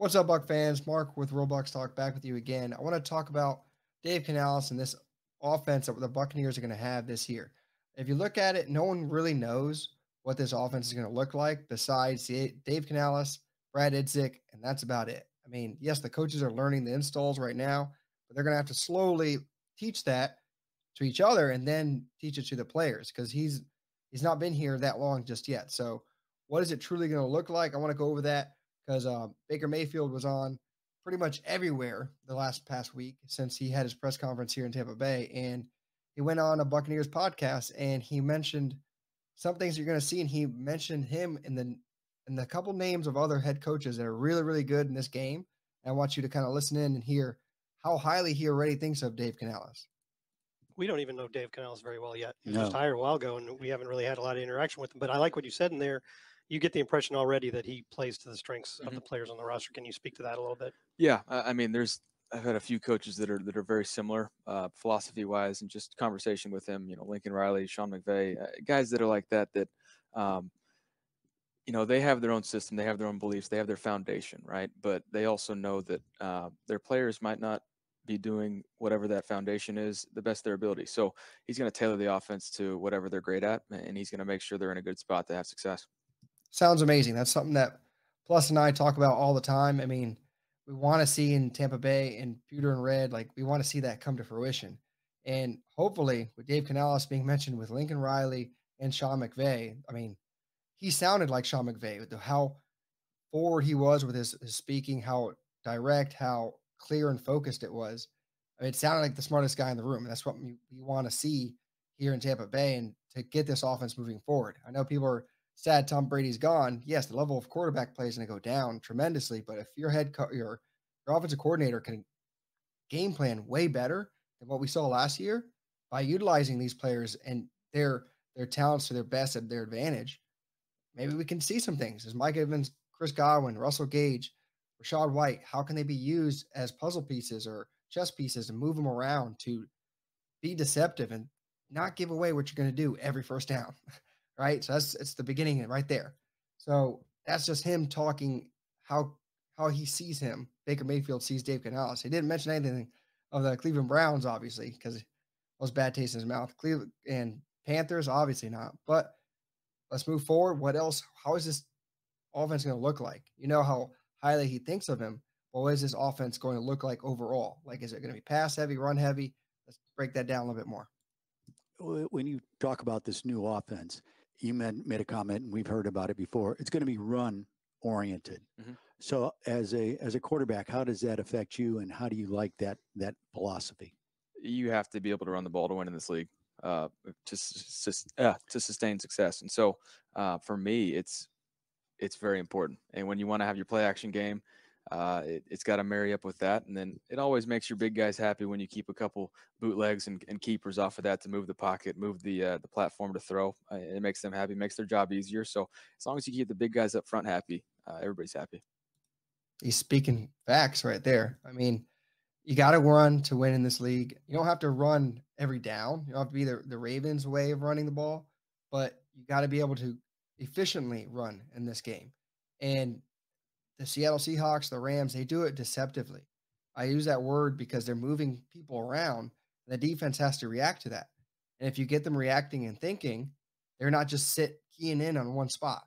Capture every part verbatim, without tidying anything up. What's up, Buc fans? Mark with Real Bucs Talk back with you again. I want to talk about Dave Canales and this offense that the Buccaneers are going to have this year. If you look at it, no one really knows what this offense is going to look like besides Dave Canales, Brad Idzik, and that's about it. I mean, yes, the coaches are learning the installs right now, but they're going to have to slowly teach that to each other and then teach it to the players because he's he's not been here that long just yet. So what is it truly going to look like? I want to go over that. Because uh, Baker Mayfield was on pretty much everywhere the last past week since he had his press conference here in Tampa Bay. And he went on a Buccaneers podcast and he mentioned some things you're going to see. And he mentioned him in the, in the couple names of other head coaches that are really, really good in this game. And I want you to kind of listen in and hear how highly he already thinks of Dave Canales. We don't even know Dave Canales very well yet. He was no. just hired a while ago and we haven't really had a lot of interaction with him. But I like what you said in there. You get the impression already that he plays to the strengths mm-hmm. of the players on the roster. Can you speak to that a little bit? Yeah, I mean, there's I've had a few coaches that are that are very similar uh, philosophy-wise, and just conversation with him. You know, Lincoln Riley, Sean McVay, uh, guys that are like that. That um, you know, they have their own system, they have their own beliefs, they have their foundation, right? But they also know that uh, their players might not be doing whatever that foundation is the best of their ability. So he's going to tailor the offense to whatever they're great at, and he's going to make sure they're in a good spot to have success. Sounds amazing. That's something that Plus and I talk about all the time. I mean, we want to see in Tampa Bay and Pewter and Red, like we want to see that come to fruition. And hopefully with Dave Canales being mentioned with Lincoln Riley and Sean McVay, I mean, he sounded like Sean McVay with how forward he was with his, his speaking, how direct, how clear and focused it was. I mean, it sounded like the smartest guy in the room. And that's what we, we want to see here in Tampa Bay and to get this offense moving forward. I know people are sad Tom Brady's gone. Yes, the level of quarterback play is going to go down tremendously, but if your head co your, your offensive coordinator can game plan way better than what we saw last year by utilizing these players and their their talents to their best at their advantage, maybe we can see some things. As Mike Evans, Chris Godwin, Russell Gage, Rashad White, how can they be used as puzzle pieces or chess pieces and move them around to be deceptive and not give away what you're going to do every first down? Right. So that's, it's the beginning right there. So that's just him talking how, how he sees him. Baker Mayfield sees Dave Canales. He didn't mention anything of the Cleveland Browns, obviously, because it was bad taste in his mouth. Cleveland and Panthers, obviously not, but let's move forward. What else? How is this offense going to look like? You know how highly he thinks of him. Well, what is this offense going to look like overall? Like, is it going to be pass heavy, run heavy? Let's break that down a little bit more. When you talk about this new offense, you made a comment, and we've heard about it before. It's going to be run-oriented. Mm-hmm. So as a as a quarterback, how does that affect you, and how do you like that that philosophy? You have to be able to run the ball to win in this league, uh, to uh, to sustain success. And so uh, for me, it's it's very important. And when you want to have your play-action game, uh, it, it's got to marry up with that. And then it always makes your big guys happy when you keep a couple bootlegs and, and keepers off of that to move the pocket, move the, uh, the platform to throw. Uh, it makes them happy, makes their job easier. So as long as you keep the big guys up front happy, uh, everybody's happy. He's speaking facts right there. I mean, you got to run to win in this league. You don't have to run every down. You don't have to be the, the Ravens way of running the ball, but you got to be able to efficiently run in this game. And the Seattle Seahawks, the Rams, they do it deceptively. I use that word because they're moving people around. And the defense has to react to that. And if you get them reacting and thinking, they're not just sit keying in on one spot.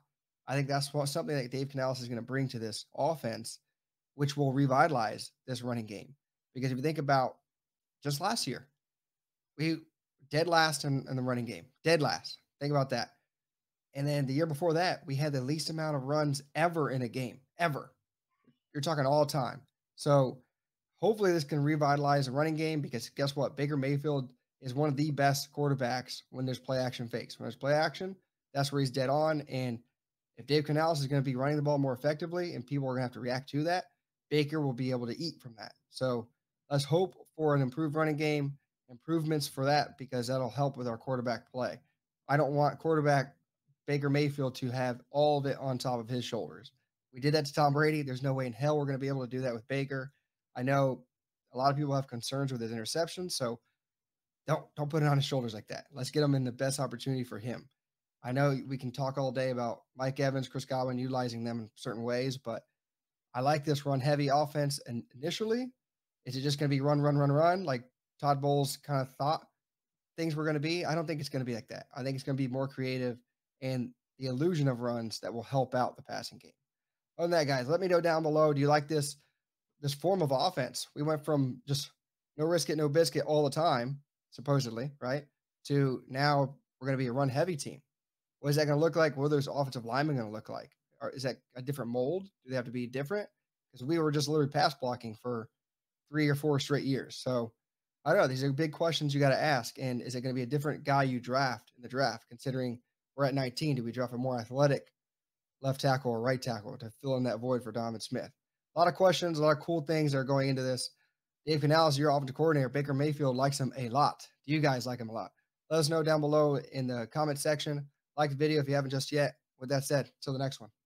I think that's what, something that Dave Canales is going to bring to this offense, which will revitalize this running game. Because if you think about just last year, we dead last in, in the running game, dead last. Think about that. And then the year before that, we had the least amount of runs ever in a game. Ever. You're talking all time. So hopefully this can revitalize the running game because guess what? Baker Mayfield is one of the best quarterbacks when there's play action fakes. When there's play action, that's where he's dead on. And if Dave Canales is going to be running the ball more effectively and people are going to have to react to that, Baker will be able to eat from that. So let's hope for an improved running game, improvements for that, because that'll help with our quarterback play. I don't want quarterback Baker Mayfield to have all of it on top of his shoulders. We did that to Tom Brady. There's no way in hell we're going to be able to do that with Baker. I know a lot of people have concerns with his interceptions, so don't don't put it on his shoulders like that. Let's get him in the best opportunity for him. I know we can talk all day about Mike Evans, Chris Godwin, utilizing them in certain ways, but I like this run heavy offense. And initially, is it just going to be run, run, run, run? Like Todd Bowles kind of thought things were going to be. I don't think it's going to be like that. I think it's going to be more creative and the illusion of runs that will help out the passing game. Other than that, guys, let me know down below. Do you like this, this form of offense? We went from just no risk it, no biscuit all the time, supposedly, right? To now we're going to be a run heavy team. What is that going to look like? What are those offensive linemen going to look like? Or is that a different mold? Do they have to be different? Because we were just literally pass blocking for three or four straight years. So I don't know. These are big questions you got to ask. And is it going to be a different guy you draft in the draft? Considering we're at nineteen, do we draft a more athletic left tackle or right tackle to fill in that void for Donovan Smith? A lot of questions, a lot of cool things that are going into this. Dave Canales, your offensive coordinator. Baker Mayfield likes him a lot. Do you guys like him a lot? Let us know down below in the comment section. Like the video if you haven't just yet. With that said, till the next one.